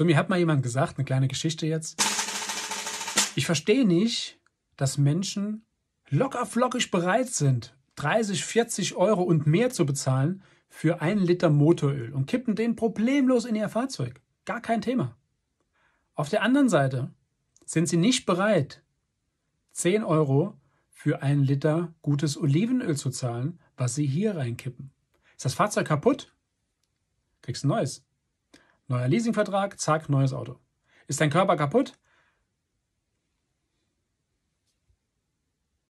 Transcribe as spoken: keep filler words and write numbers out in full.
So, mir hat mal jemand gesagt, eine kleine Geschichte jetzt. Ich verstehe nicht, dass Menschen locker flockig bereit sind, dreißig, vierzig Euro und mehr zu bezahlen für einen Liter Motoröl und kippen den problemlos in ihr Fahrzeug. Gar kein Thema. Auf der anderen Seite sind sie nicht bereit, zehn Euro für einen Liter gutes Olivenöl zu zahlen, was sie hier reinkippen. Ist das Fahrzeug kaputt? Kriegst ein neues. Neuer Leasingvertrag, zack, neues Auto. Ist dein Körper kaputt?